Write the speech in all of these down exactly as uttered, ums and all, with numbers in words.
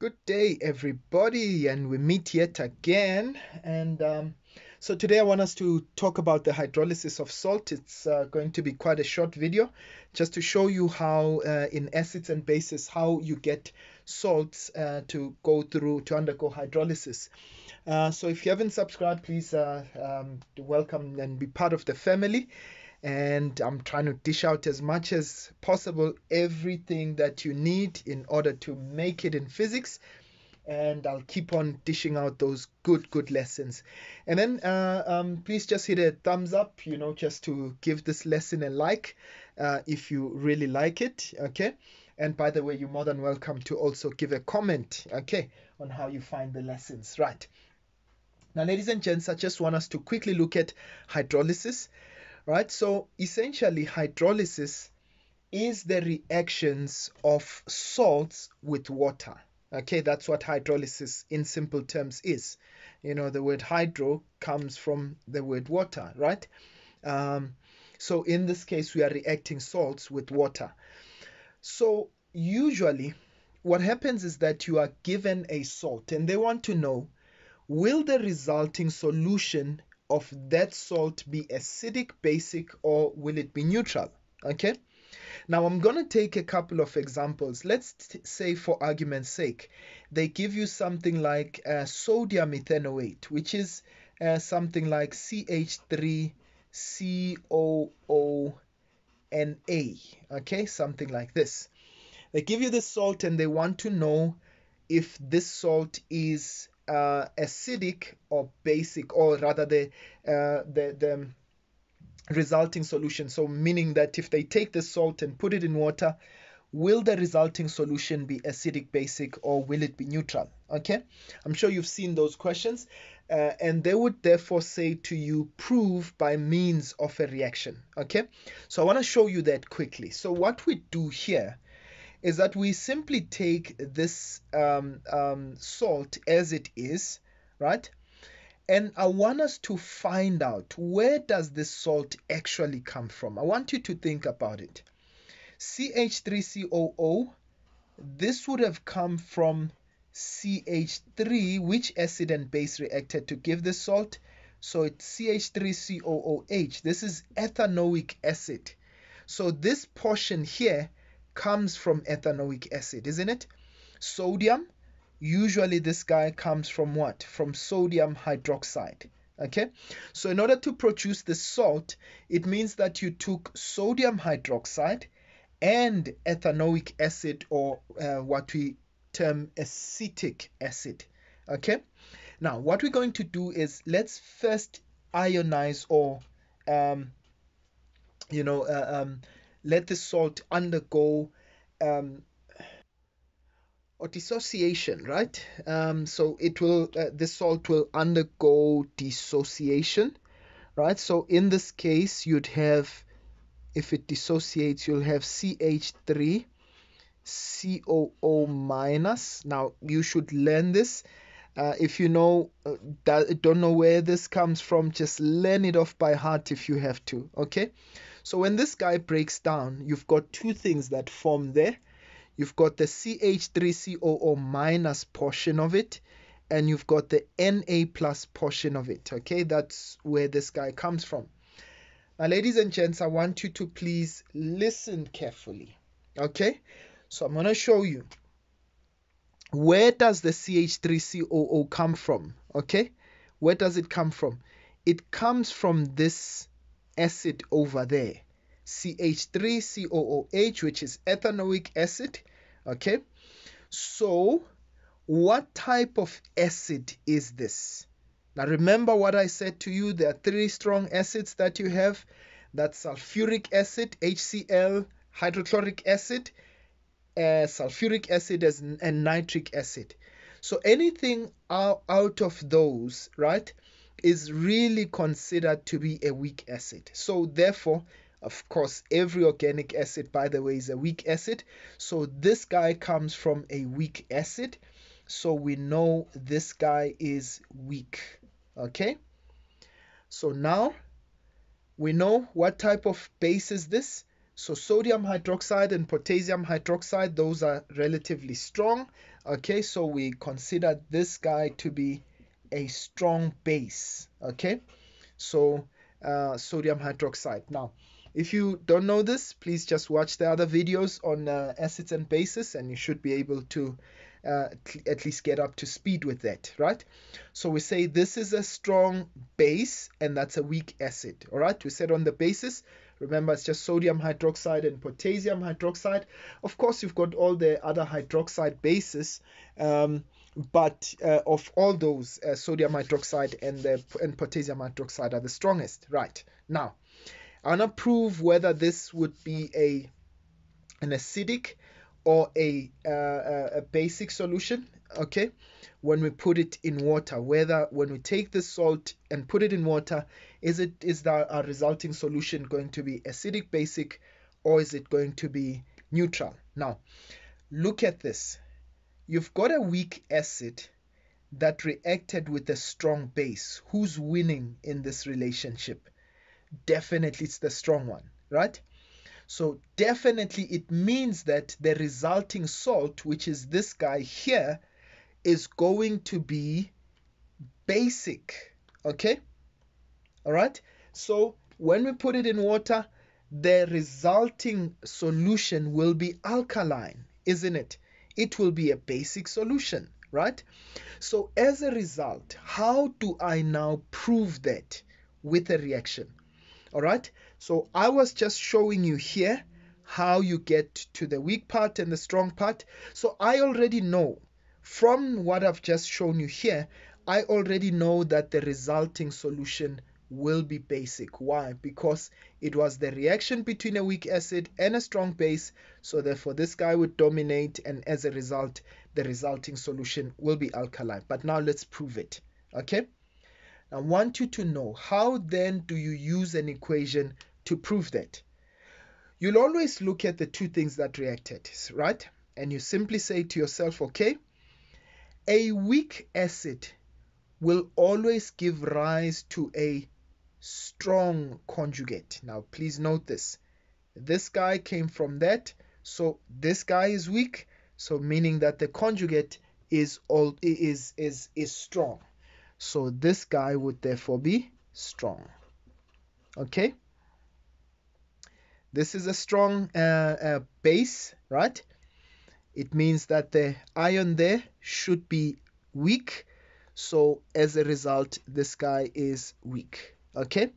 Good day, everybody, and we meet yet again. And um, so today I want us to talk about the hydrolysis of salt. It's uh, going to be quite a short video just to show you how uh, in acids and bases how you get salts uh, to go through to undergo hydrolysis. Uh, so if you haven't subscribed, please uh, um, welcome and be part of the family. And I'm trying to dish out as much as possible everything that you need in order to make it in physics, and I'll keep on dishing out those good good lessons. And then uh, um, please just hit a thumbs up, you know, just to give this lesson a like uh, if you really like it, okay? And by the way, you're more than welcome to also give a comment, okay, on how you find the lessons, right? Now, ladies and gents, I just want us to quickly look at hydrolysis. Right, so essentially hydrolysis is the reactions of salts with water. Okay, that's what hydrolysis in simple terms is. You know, the word hydro comes from the word water, right? Um, so in this case, we are reacting salts with water. So usually what happens is that you are given a salt and they want to know, will the resulting solution of that salt be acidic, basic, or will it be neutral? Okay, now I'm gonna take a couple of examples. Let's say, for argument's sake, they give you something like uh, sodium ethanoate, which is uh, something like C H three C O O N A, okay, something like this. They give you the salt and they want to know if this salt is Uh, acidic or basic, or rather the, uh, the the resulting solution. So meaning that if they take the salt and put it in water, will the resulting solution be acidic, basic, or will it be neutral? Okay, I'm sure you've seen those questions, uh, and they would therefore say to you, prove by means of a reaction. Okay, so I want to show you that quickly. So what we do here is that we simply take this um, um, salt as it is, right? And I want us to find out, where does this salt actually come from? I want you to think about it. C H three C O O, this would have come from C H three, which acid and base reacted to give this salt? So it's C H three C O O H. This is ethanoic acid. So this portion here comes from ethanoic acid, isn't it? Sodium, usually this guy comes from what? From sodium hydroxide, okay? So in order to produce the salt, it means that you took sodium hydroxide and ethanoic acid, or uh, what we term acetic acid, okay? Now, what we're going to do is, let's first ionize, or, um, you know, uh, um, let the salt undergo um, or dissociation, right? Um, so it will, uh, the salt will undergo dissociation, right? So in this case, you'd have, if it dissociates, you'll have C H three C O O minus. Now you should learn this. Uh, if you know, uh, don't know where this comes from, just learn it off by heart if you have to, okay? So when this guy breaks down, you've got two things that form there. You've got the C H three C O O minus portion of it, and you've got the Na plus portion of it, okay? That's where this guy comes from. Now, ladies and gents, I want you to please listen carefully, okay? So I'm going to show you. Where does the C H three C O O come from? Okay, where does it come from? It comes from this acid over there, C H three C O O H, which is ethanoic acid, okay? So what type of acid is this? Now remember what I said to you, there are three strong acids that you have. That's sulfuric acid, H C l, hydrochloric acid, Uh, sulfuric acid and nitric acid. So anything out of those, right, is really considered to be a weak acid. So therefore, of course, every organic acid, by the way, is a weak acid. So this guy comes from a weak acid. So we know this guy is weak, okay? So now we know what type of base is this. So sodium hydroxide and potassium hydroxide, those are relatively strong. Okay, so we consider this guy to be a strong base. Okay, so uh, sodium hydroxide. Now, if you don't know this, please just watch the other videos on uh, acids and bases, and you should be able to uh, at least get up to speed with that, right? So we say this is a strong base, and that's a weak acid, all right? We said on the basis, remember, it's just sodium hydroxide and potassium hydroxide. Of course, you've got all the other hydroxide bases, um, but uh, of all those, uh, sodium hydroxide and, the, and potassium hydroxide are the strongest, right? Now, I want to prove whether this would be a an acidic or a, uh, a basic solution, okay, when we put it in water. Whether when we take this salt and put it in water, is it is the our resulting solution going to be acidic, basic, or is it going to be neutral? Now, look at this. You've got a weak acid that reacted with a strong base. Who's winning in this relationship? Definitely it's the strong one, right? So definitely it means that the resulting salt, which is this guy here, is going to be basic, okay? All right, so when we put it in water, the resulting solution will be alkaline, isn't it? It will be a basic solution, right? So as a result, how do I now prove that with a reaction? All right, so I was just showing you here how you get to the weak part and the strong part. So I already know from what I've just shown you here, I already know that the resulting solution will be basic. Why? Because it was the reaction between a weak acid and a strong base. So therefore, this guy would dominate, and as a result, the resulting solution will be alkaline. But now let's prove it, okay? I want you to know, how then do you use an equation to prove that? You'll always look at the two things that reacted, right? And you simply say to yourself, okay, a weak acid will always give rise to a strong conjugate. Now, please note this. This guy came from that, so this guy is weak, so meaning that the conjugate is all is is is strong. So this guy would therefore be strong, okay? This is a strong uh, uh, base, right? It means that the ion there should be weak. So as a result, this guy is weak, okay?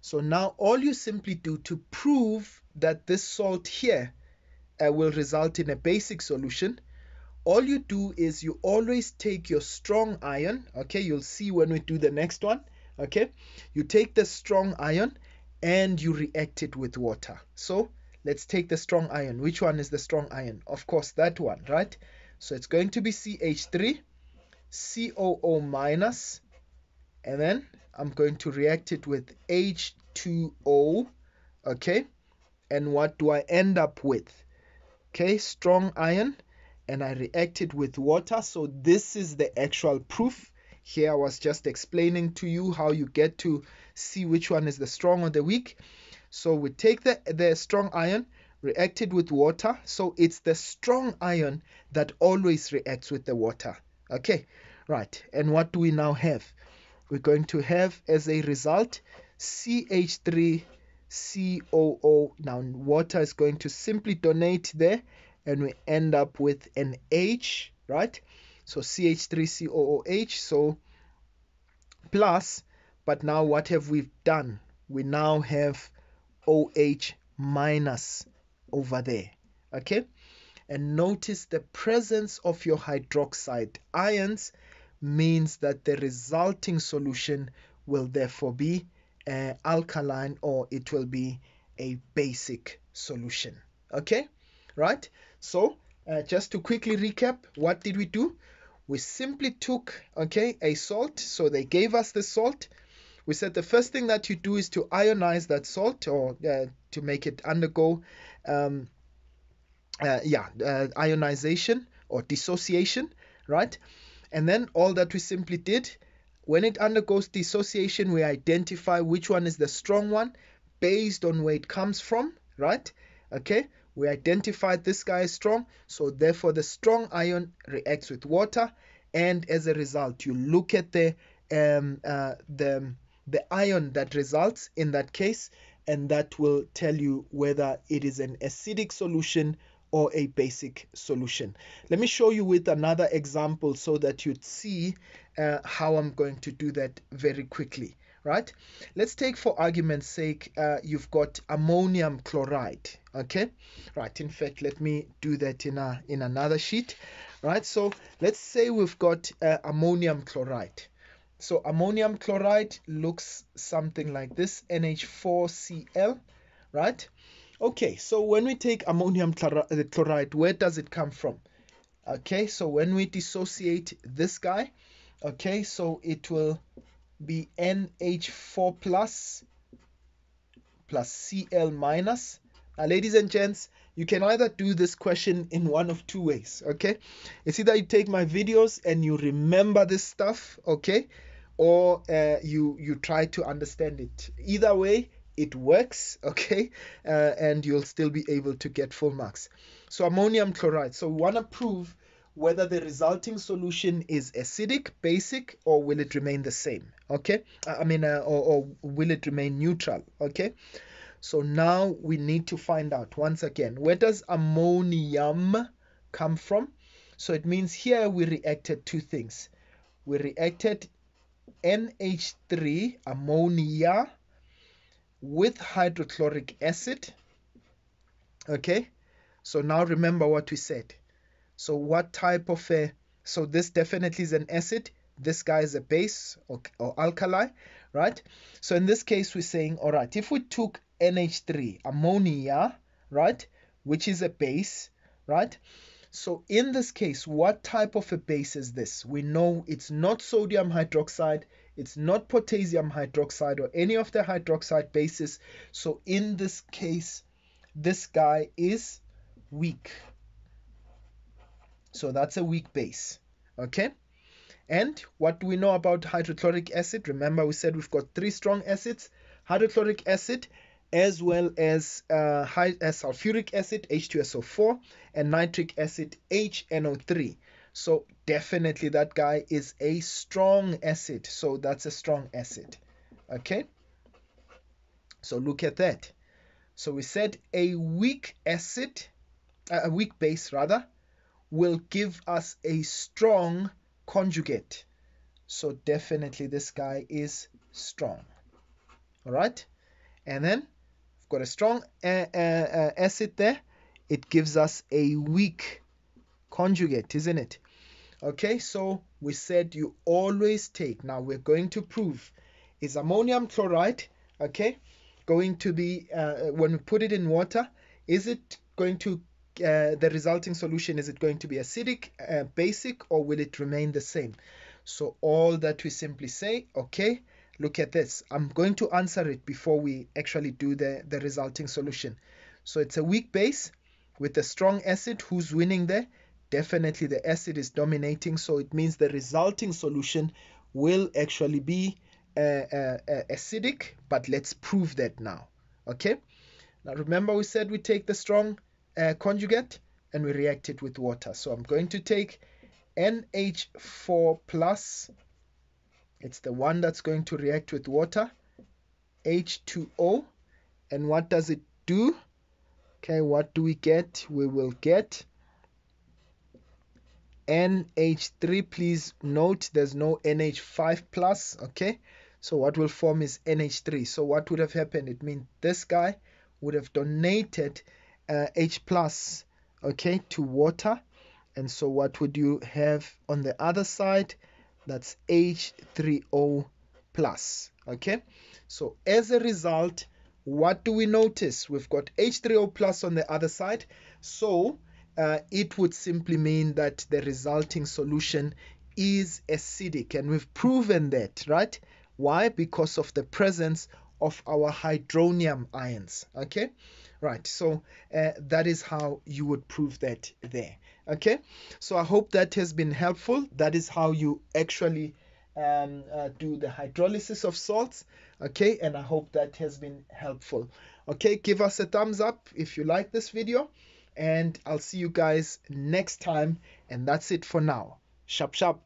So now all you simply do to prove that this salt here uh, will result in a basic solution, all you do is you always take your strong ion, okay? You'll see when we do the next one, okay? You take the strong ion and you react it with water. So let's take the strong ion. Which one is the strong ion? Of course, that one, right? So it's going to be C H three, C O O minus, and then I'm going to react it with H two O, okay? And what do I end up with? Okay, strong ion. And I reacted with water. So this is the actual proof. Here I was just explaining to you how you get to see which one is the strong or the weak. So we take the, the strong ion, reacted with water. So it's the strong ion that always reacts with the water. Okay, right. And what do we now have? We're going to have as a result C H three C O O. Now water is going to simply donate there, and we end up with an H, right? So C H three C O O H, so plus, but now what have we done? We now have OH minus over there, okay? And notice the presence of your hydroxide ions means that the resulting solution will therefore be uh, alkaline, or it will be a basic solution, okay? Right? So uh, just to quickly recap, what did we do? We simply took, okay, a salt. So they gave us the salt. We said the first thing that you do is to ionize that salt, or uh, to make it undergo, um, uh, yeah, uh, ionization or dissociation, right? And then all that we simply did, when it undergoes dissociation, we identify which one is the strong one based on where it comes from, right? Okay, we identified this guy is strong, so therefore the strong ion reacts with water, and as a result you look at the um, uh, the the ion that results in that case, and that will tell you whether it is an acidic solution or a basic solution. Let me show you with another example so that you'd see uh, how I'm going to do that very quickly, right? Let's take, for argument's sake, uh, you've got ammonium chloride, okay? Right, in fact, let me do that in, a, in another sheet, right? So let's say we've got uh, ammonium chloride. So ammonium chloride looks something like this, N H four C l, right? Okay, so when we take ammonium chloride, where does it come from? Okay, so when we dissociate this guy, okay, so it will be N H four plus plus C l minus. Now, ladies and gents, you can either do this question in one of two ways, okay? It's either you take my videos and you remember this stuff, okay? Or uh, you, you try to understand it. Either way, it works, okay, uh, and you'll still be able to get full marks. So ammonium chloride, so we want to prove whether the resulting solution is acidic, basic, or will it remain the same, okay? I mean, uh, or, or will it remain neutral, okay? So now we need to find out, once again, where does ammonium come from? So it means here we reacted two things. We reacted N H three, ammonia, with hydrochloric acid, okay? So now remember what we said. So what type of a, so this definitely is an acid, this guy is a base or, or alkali, right? So in this case we're saying, all right, if we took N H three, ammonia, right, which is a base, right? So in this case, what type of a base is this? We know it's not sodium hydroxide, it's not potassium hydroxide or any of the hydroxide bases. So in this case, this guy is weak. So that's a weak base, okay? And what do we know about hydrochloric acid? Remember we said we've got three strong acids, hydrochloric acid, as well as uh, high, uh, sulfuric acid, H two S O four, and nitric acid, H N O three. So definitely that guy is a strong acid. So that's a strong acid, okay? So look at that. So we said a weak acid, uh, a weak base rather, will give us a strong conjugate. So definitely this guy is strong, all right? And then we've got a strong uh, uh, acid there. It gives us a weak conjugate, isn't it? Okay, so we said you always take, now we're going to prove, is ammonium chloride, okay, going to be, uh, when we put it in water, is it going to, uh, the resulting solution, is it going to be acidic, uh, basic, or will it remain the same? So all that we simply say, okay, look at this. I'm going to answer it before we actually do the, the resulting solution. So it's a weak base with a strong acid. Who's winning there? Definitely the acid is dominating. So it means the resulting solution will actually be uh, uh, acidic. But let's prove that now. Okay. Now remember we said we take the strong uh, conjugate and we react it with water. So I'm going to take N H four plus. It's the one that's going to react with water, H two O. And what does it do? Okay, what do we get? We will get N H three. Please note there's no N H five plus, okay? So what will form is N H three. So what would have happened? It means this guy would have donated uh, H plus, okay, to water. And so what would you have on the other side? That's H three O plus, okay? So as a result, what do we notice? We've got H three O plus on the other side. So uh, it would simply mean that the resulting solution is acidic. And we've proven that, right? Why? Because of the presence of our hydronium ions, okay? Right, so uh, that is how you would prove that there. Okay, so I hope that has been helpful. That is how you actually um, uh, do the hydrolysis of salts. Okay, and I hope that has been helpful. Okay, give us a thumbs up if you like this video, and I'll see you guys next time. And that's it for now. Shap shap.